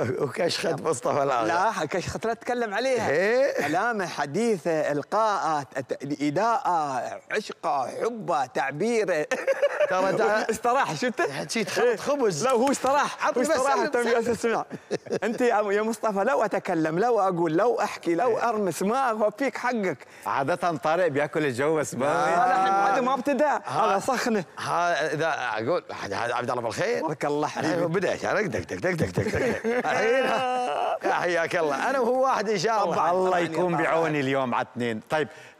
وكشخة مصطفى الآغا. لا كشخة لا تتكلم عليها. كلامه حديثه، إلقاءه، إيداءه، عشقه، حبه، تعبيره. استراح، شفته؟ حكيت خبز. لا هو استراح، هو استراح تسمع. انت يا مصطفى لو اتكلم، لو اقول، لو احكي، لو ارمس ما اوفيك حقك. عادة طارق بياكل الجو بس ما ابتدى، هذا صخنه. هذا اقول عبد الله بالخير. بارك الله حبيبي. بدا دك دك دك دك دك الحين حياك الله، انا وهو واحد ان شاء الله. الله يكون بعوني اليوم على الاثنين. طيب